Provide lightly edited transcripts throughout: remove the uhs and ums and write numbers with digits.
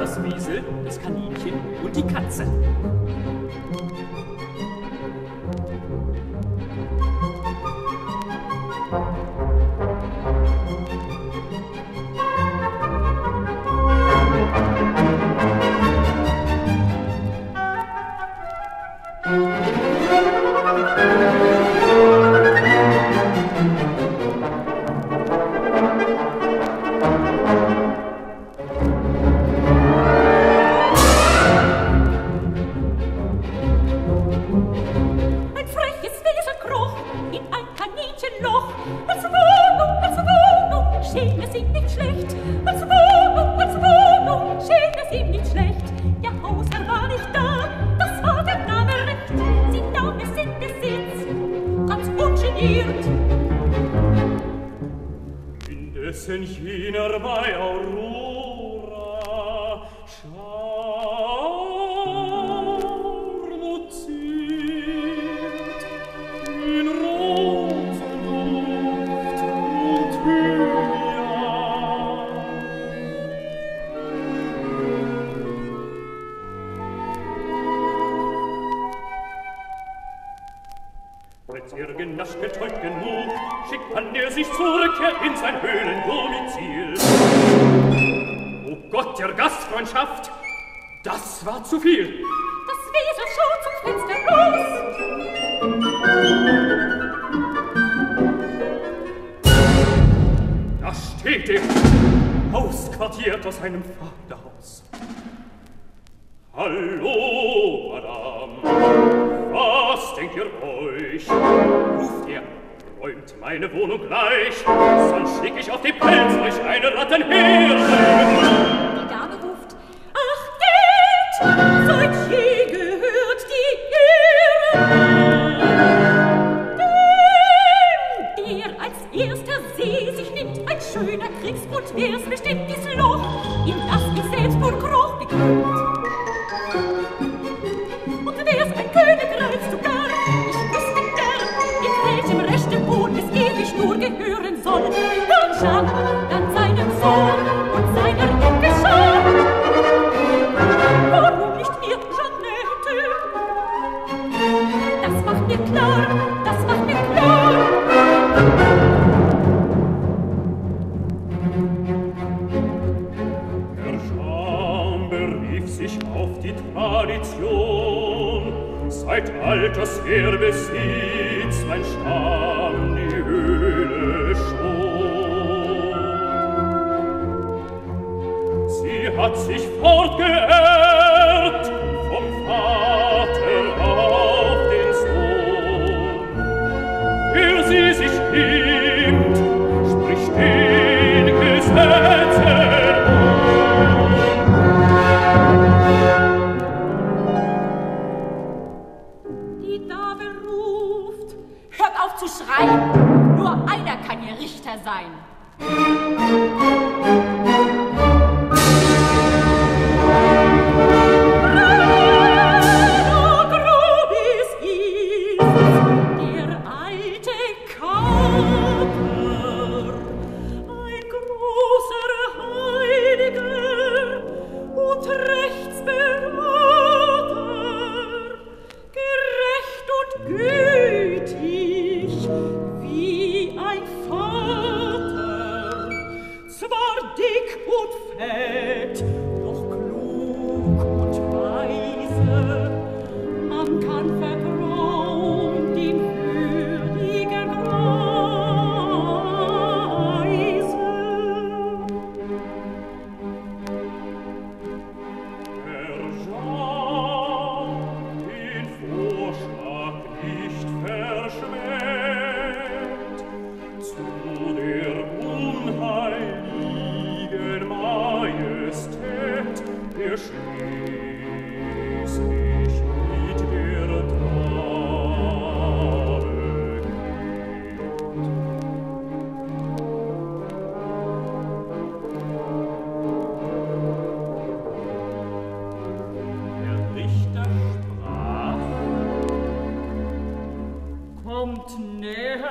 Das Wiesel, das Kaninchen und die Katze.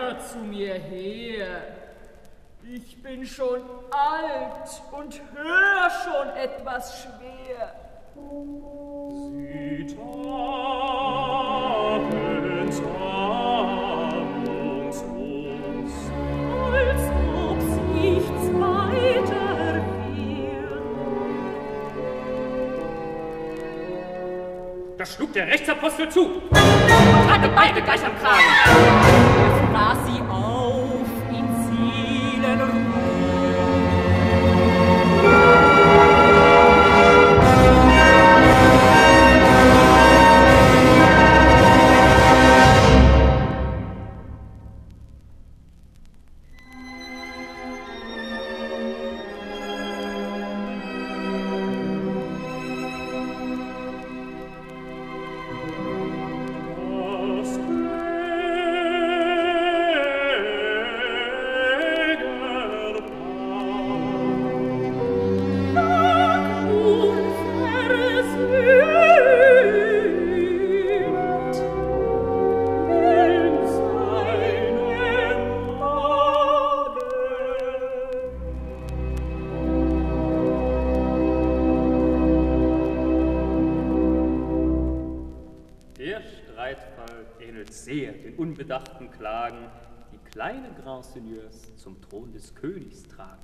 her zu mir her. Ich bin schon alt und höre schon etwas schwer. Sie taten ahnungslos, als ob's nichts weiter wäre. Da schlug der Rechtsapostel zu und hatte beide gleich am Kragen. Da sie auf in Seelenruhe. Unbedachten Klagen, die kleine Grand Seigneurs zum Thron des Königs tragen.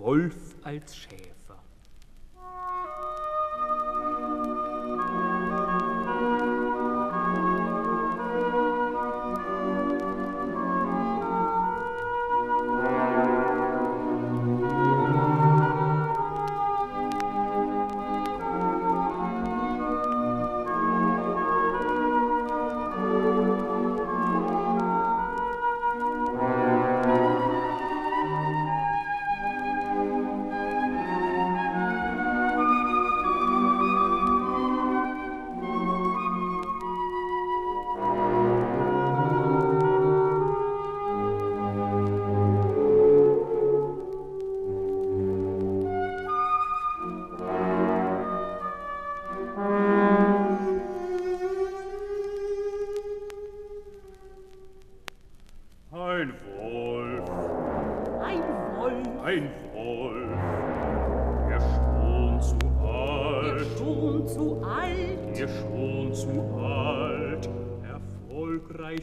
Wolf als Schäfer.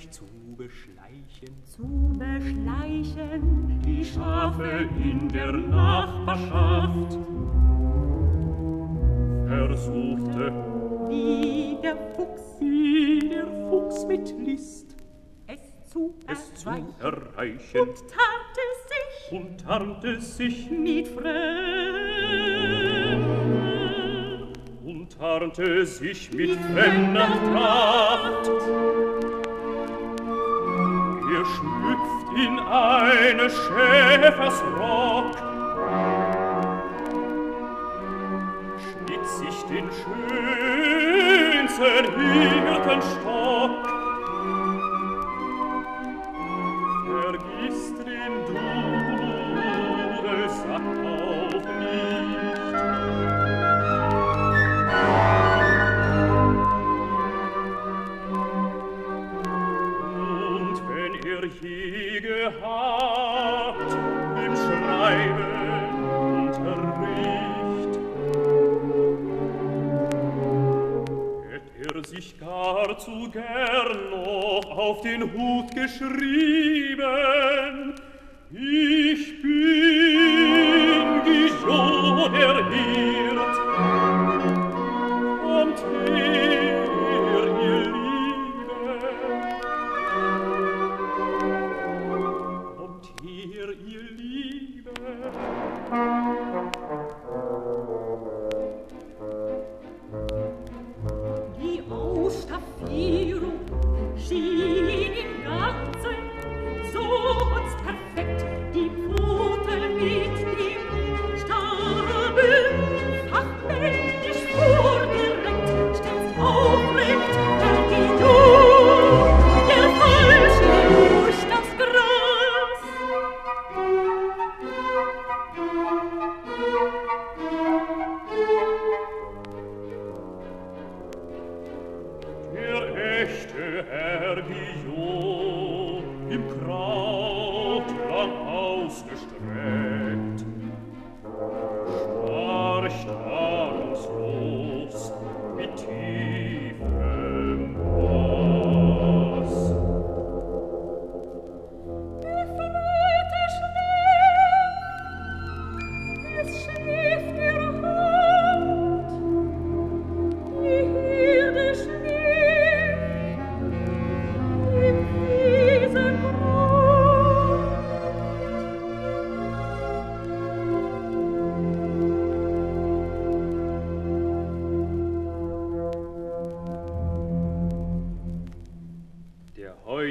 Zu beschleichen, die Schafe in der Nachbarschaft. Versuchte, wie der Fuchs mit List, es zu erreichen, und tarnte sich mit Fremden, und tarnte sich mit fremder Tracht. Geschmückt in eine Schäfersrock, schnitt sich den schönsten Hirtenstock. Vergiss den Dudelsack auch nicht. Je gehabt im Schreiben Unterricht, hätt er sich gar zu gern noch auf den Hut geschrieben. Ich bin Guillaume der Hirt, kommt her, ihr Lieben.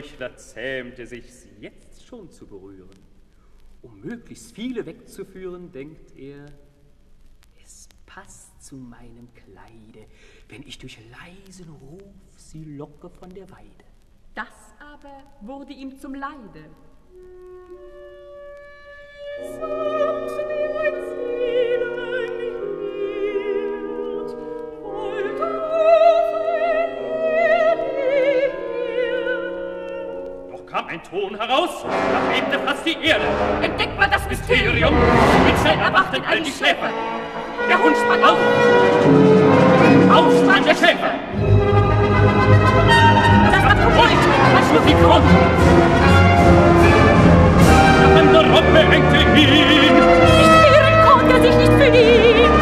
Heuchler zähmte sich's jetzt schon zu berühren. Um möglichst viele wegzuführen, denkt er, es passt zu meinem Kleide, wenn ich durch leisen Ruf sie locke von der Weide. Das aber wurde ihm zum Leide. Doch kam ein Ton heraus, da bebte fast die Erde. Entdeckt man das Mysterium, mit schnell erwachten all die Schläfer. Der Hund sprang auf, aufstand der Schäfer. Das hat geholt, was nur die Grund. Der andere Robbe hängte ihn. Nicht wehren konnte er sich nicht für ihn.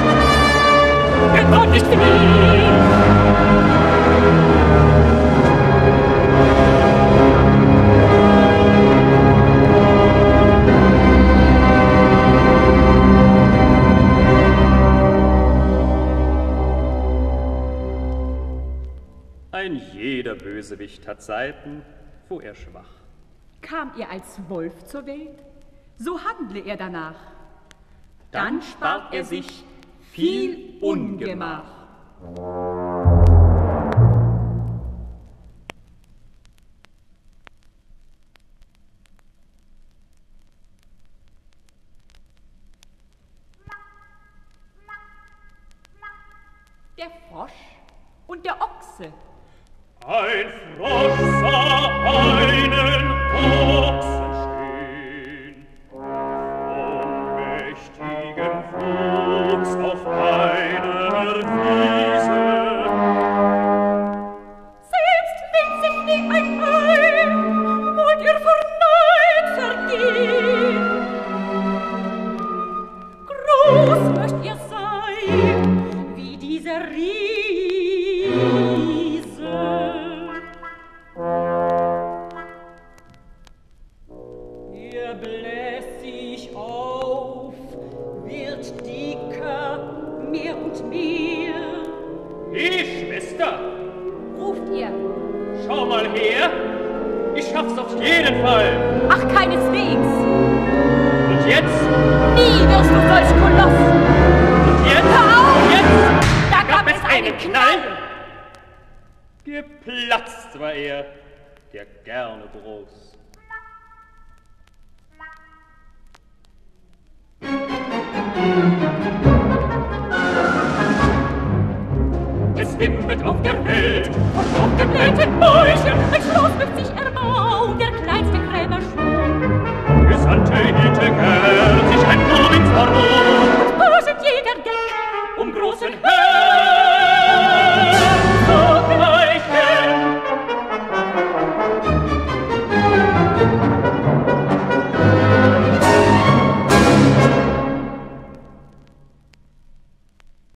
Er konnte nicht für ihn. Ein jeder Bösewicht hat Seiten, wo er schwach. Kam er als Wolf zur Welt, so handle er danach. Dann spart er sich viel Ungemach. Der Frosch und der Ochse. Ein Frosch sah einen Ochsen stehen, vom mächtigen Fuchs auf einer Wiese. Selbst winzig wie ein Ei, wollt ihr vor Neid vergehen. Groß möcht ihr sein, wie dieser Riese. Geplatzt war er, der gerne groß. Es wimmelt auf der Welt und auf dem Welten Mäuschen, ein Schloss mit sich erbaut, der kleinste Krämer schon. Gesandte Hüte gehört sich ein Blumen verroht. Und Burschen jeder Deck, großen Höhen.